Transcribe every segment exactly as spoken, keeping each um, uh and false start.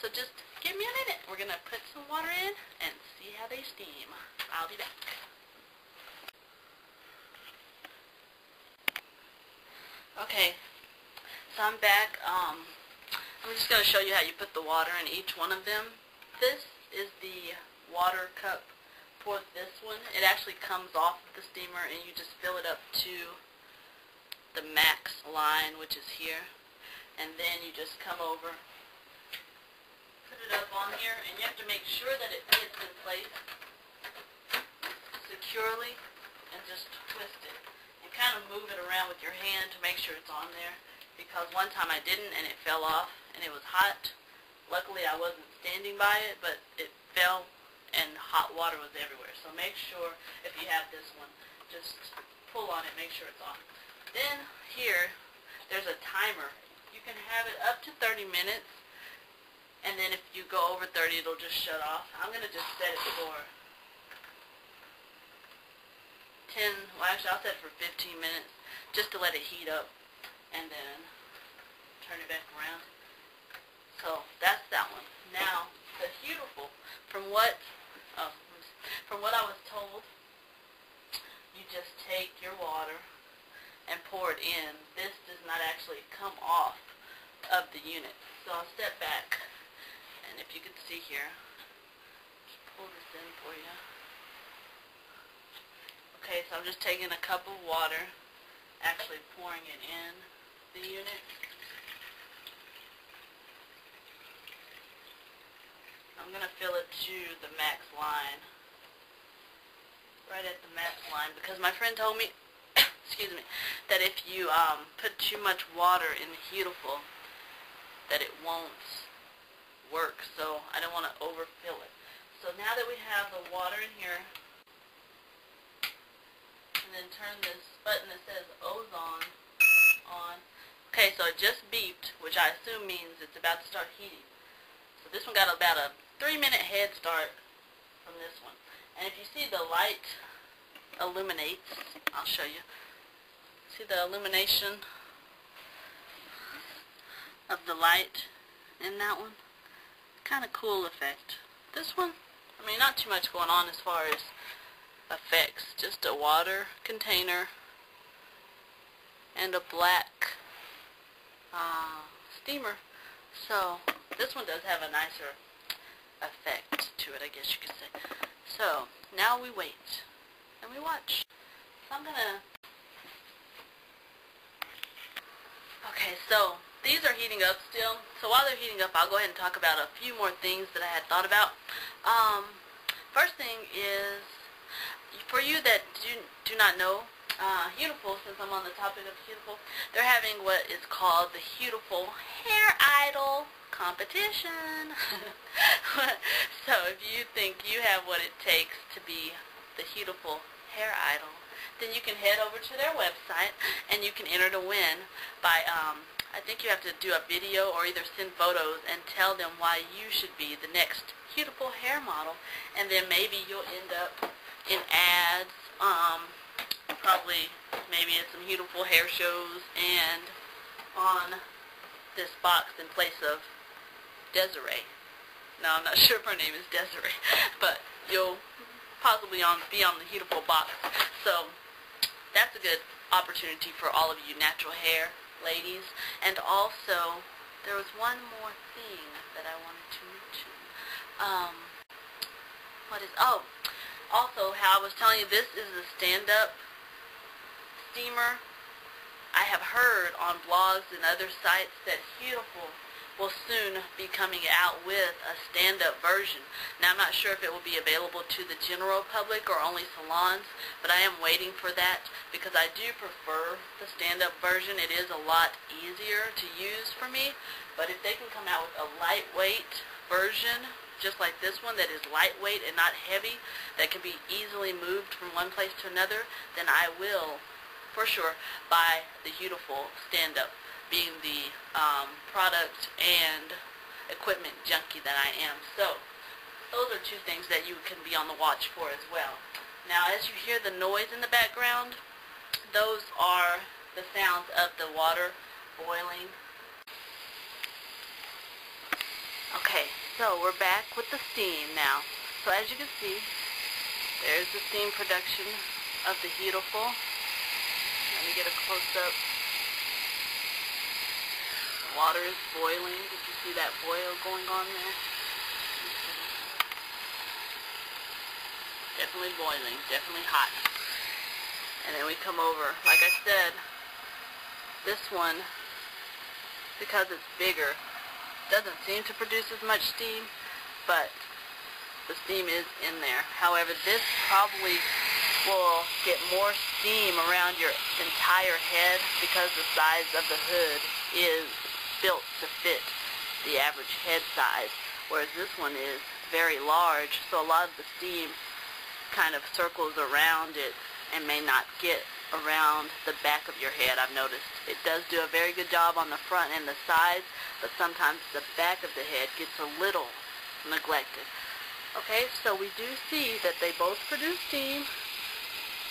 So just give me a minute. We're going to put some water in and see how they steam. I'll be back. Okay, so I'm back. Um, I'm just going to show you how you put the water in each one of them. This is the water cup for this one. It actually comes off of the steamer and you just fill it up to the max line, which is here. And then you just come over, put it up on here, and you have to make sure that it fits in place securely and just twist it. And kind of move it around with your hand to make sure it's on there, because one time I didn't and it fell off and it was hot. Luckily I wasn't standing by it, but it fell and hot water was everywhere. So make sure if you have this one, just pull on it, make sure it's on. Then here, there's a timer. You can have it up to thirty minutes, and then if you go over thirty, it'll just shut off. I'm going to just set it for ten, well actually I'll set it for fifteen minutes, just to let it heat up, and then turn it back around. So that's that one. Now, Behuetiful, from what, oh, from what I was told, you just take your water and pour it in. This does not actually come off of the unit. So I'll step back, and if you can see here, just pull this in for you. Okay, so I'm just taking a cup of water, actually pouring it in the unit. I'm going to fill it to the max line, right at the max line, because my friend told me excuse me, that if you um, put too much water in the Behuetiful, that it won't work, so I don't want to overfill it. So now that we have the water in here, and then turn this button that says ozone on. Okay, so it just beeped, which I assume means it's about to start heating. So this one got about a three minute head start from this one. And if you see the light illuminates, I'll show you. See the illumination of the light in that one? Kind of cool effect. This one, I mean, not too much going on as far as effects. Just a water container and a black uh, steamer. So this one does have a nicer effect to it, I guess you could say. So now we wait and we watch. So I'm gonna. Okay, so these are heating up still. So while they're heating up, I'll go ahead and talk about a few more things that I had thought about. Um, first thing is, for you that do, do not know, uh, Behuetiful, since I'm on the topic of Behuetiful, they're having what is called the Behuetiful Hair Idol Competition. So if you think you have what it takes to be the Behuetiful Hair Idol, then you can head over to their website and you can enter to win by, um, I think you have to do a video or either send photos and tell them why you should be the next Behuetiful hair model, and then maybe you'll end up in ads, um, probably maybe at some Behuetiful hair shows and on this box in place of Desiree. Now I'm not sure if her name is Desiree, but you'll possibly on, be on the Behuetiful box. So that's a good opportunity for all of you natural hair ladies. And also, there was one more thing that I wanted to mention. Um, what is, oh, also how I was telling you, this is a stand-up steamer. I have heard on blogs and other sites that Behuetiful will soon be coming out with a stand-up version. Now, I'm not sure if it will be available to the general public or only salons, but I am waiting for that because I do prefer the stand-up version. It is a lot easier to use for me, but if they can come out with a lightweight version, just like this one, that is lightweight and not heavy, that can be easily moved from one place to another, then I will, for sure, buy the Behuetiful stand-up, being the um, product and equipment junkie that I am. So those are two things that you can be on the watch for as well. Now as you hear the noise in the background, those are the sounds of the water boiling. Okay, so we're back with the steam now. So as you can see, there's the steam production of the Behuetiful. Let me get a close-up. Water is boiling. Did you see that boil going on there? Definitely boiling, definitely hot. And then we come over. Like I said, this one, because it's bigger, doesn't seem to produce as much steam, but the steam is in there. However, this probably will get more steam around your entire head because the size of the hood is built to fit the average head size, whereas this one is very large, so a lot of the steam kind of circles around it and may not get around the back of your head. I've noticed it does do a very good job on the front and the sides, but sometimes the back of the head gets a little neglected. Okay, so we do see that they both produce steam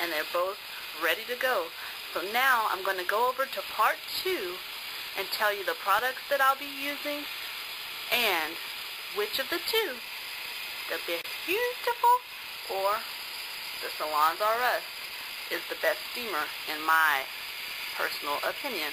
and they're both ready to go. So now I'm going to go over to part two and tell you the products that I'll be using and which of the two, the Behuetiful or the Salons R Us, is the best steamer in my personal opinion.